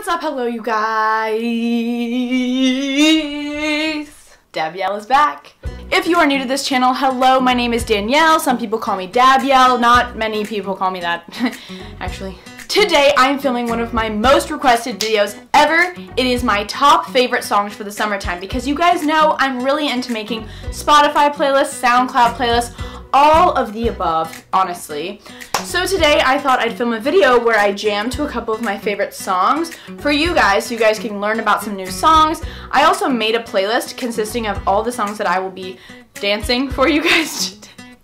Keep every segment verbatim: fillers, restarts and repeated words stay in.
what's up? Hello, you guys. Danielle is back. If you are new to this channel, hello, my name is Danielle. Some people call me Danielle. Not many people call me that, actually. Today, I'm filming one of my most requested videos ever. It is my top favorite songs for the summertime because you guys know I'm really into making Spotify playlists, SoundCloud playlists, all of the above, honestly. So today I thought I'd film a video where I jam to a couple of my favorite songs for you guys so you guys can learn about some new songs. I also made a playlist consisting of all the songs that I will be dancing for you guys today.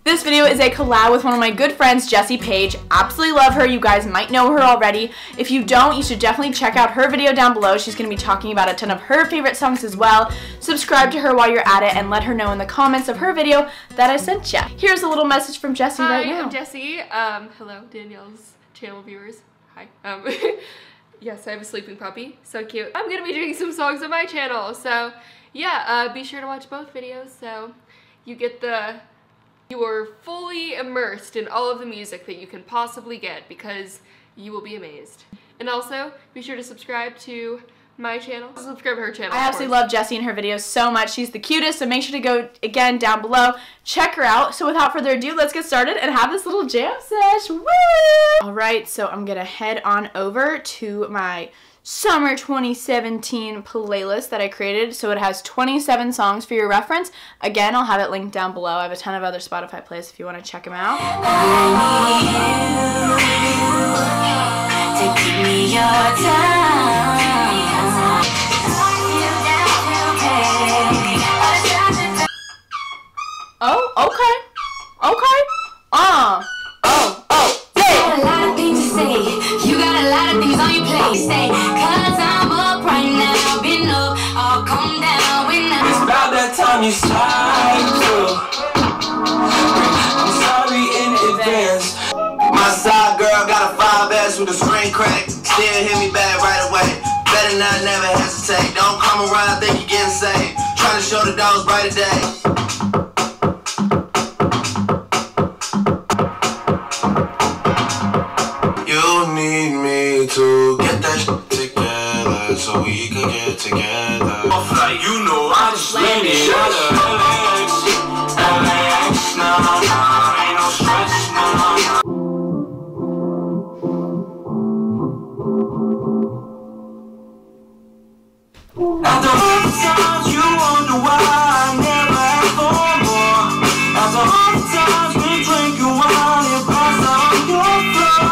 This video is a collab with one of my good friends, Jessie Page. Absolutely love her. You guys might know her already. If you don't, you should definitely check out her video down below. She's going to be talking about a ton of her favorite songs as well. Subscribe to her while you're at it and let her know in the comments of her video that I sent you. Here's a little message from Jessie right now. Hi, I'm Jessie. Um, hello, Danielle's channel viewers. Hi. Um, yes, I have a sleeping puppy. So cute. I'm going to be doing some songs on my channel. So yeah, uh, be sure to watch both videos so you get the... You are fully immersed in all of the music that you can possibly get because you will be amazed. And also, be sure to subscribe to my channel. Subscribe to her channel. I absolutely love Jessie and her videos so much. She's the cutest, so make sure to go again down below. Check her out. So without further ado, let's get started and have this little jam sesh. Woo! Alright, so I'm gonna head on over to my Summer twenty seventeen playlist that I created. So it has twenty-seven songs for your reference. Again, I'll have it linked down below. I have a ton of other Spotify playlists if you want to check them out. I need you to give me your time. Oh, okay. Okay. Uh. Oh, oh. You got a lot of things to say. You got a lot of things on your plate to say. Cause I'm up right now, been up, I'll come down when I'm... It's about that time you slide through. I'm sorry in advance. My side girl got a five S with a screen cracked. Still hit me back right away. Better not never hesitate. Don't come around, think you're getting saved. Trying to show the dogs brighter days. To get that together so we can get together. Like, you know, I just let it shut up. Relax, relax, nah, nah, ain't no stress, nah. After all the times you wonder why I never asked for more. After all the times we drink you wine and pass out your floor.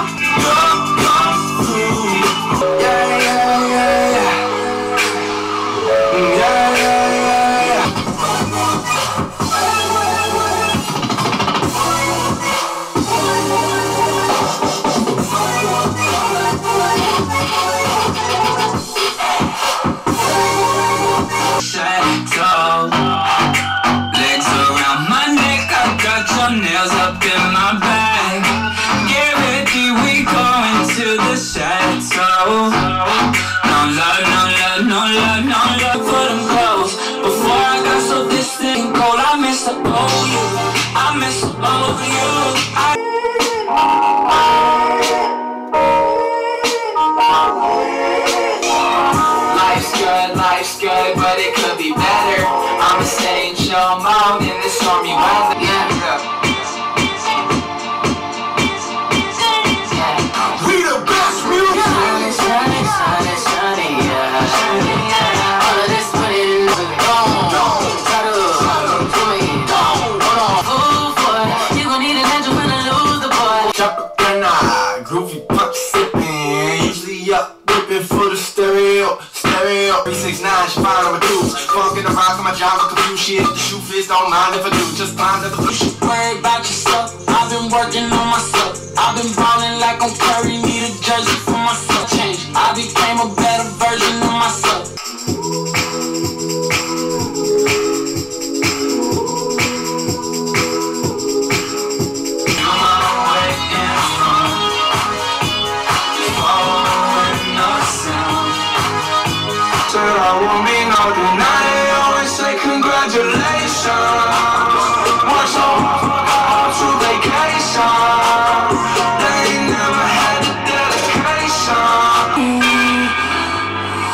Shit, the shoe fits, don't mind if I do, just mind if I do. Just worry about yourself, I've been working on myself. I've been ballin' like I'm Curry, need a jersey for myself. Change, I became a better version of myself.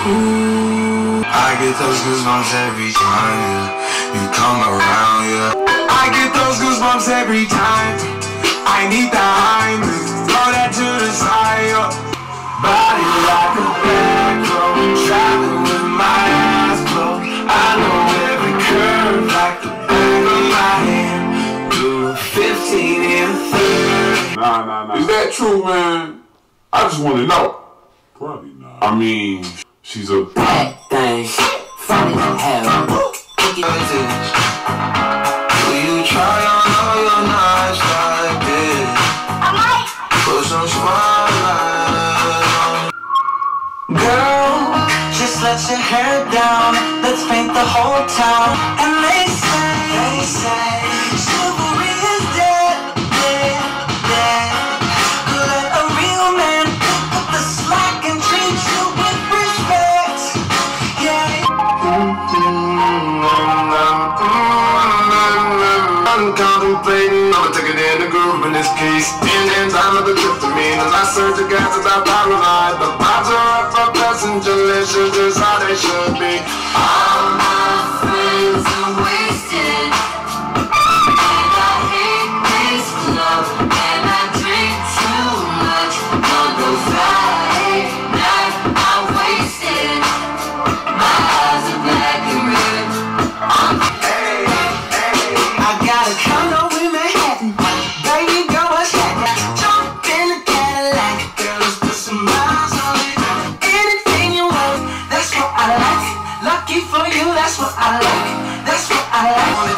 I get those goosebumps every time, yeah. You come around, yeah. I get those goosebumps every time. I need the high, throw that to the side, yeah. Body like a backbone, traveling with my eyes closed. I know every curve like the back of my hand. Through fifteen and thirty. Nah, nah, nah. Is that true, man? I just want to know. Probably not. I mean, she's a bad thing from hell. Will you try on all your nights like this? Put some smile on. Girl, just let your hair down. Let's paint the whole town. And they say, they say, chivalry is dead, dead, dead. Let a real man pick up the slack and treat you with respect. Yeah. I'm contemplating, I'ma take it in the groove in this case. And then time of the trip to me, as I search the guys about paralyzed. The vibes are up for passenger lessons, just how they should be. All my friends are wasted.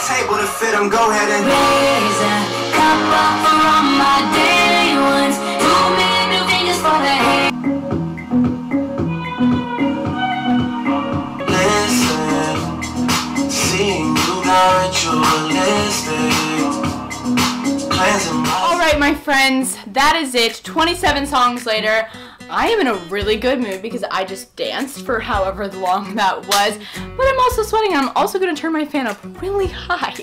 Table to fit them, go ahead and raise a cup up for all my daily ones. Too many fingers for the hand. Listen, seeing you naturalistic. Alright my friends, that is it. twenty-seven songs later. I am in a really good mood because I just danced for however long that was, but I'm also sweating and I'm also going to turn my fan up really high.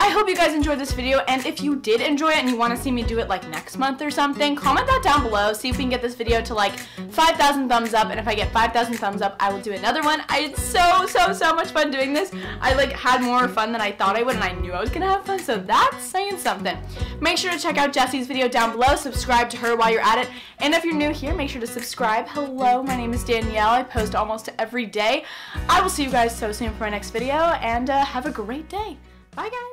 I hope you guys enjoyed this video, and if you did enjoy it and you want to see me do it like next month or something, comment that down below, see if we can get this video to like five thousand thumbs up, and if I get five thousand thumbs up, I will do another one. I had so, so, so much fun doing this. I like had more fun than I thought I would, and I knew I was going to have fun, so that's saying something. Make sure to check out Jessie's video down below, subscribe to her while you're at it, and if you're new here, make sure to subscribe. Hello, my name is Danielle. I post almost every day. I will see you guys so soon for my next video, and uh, have a great day. Bye, guys.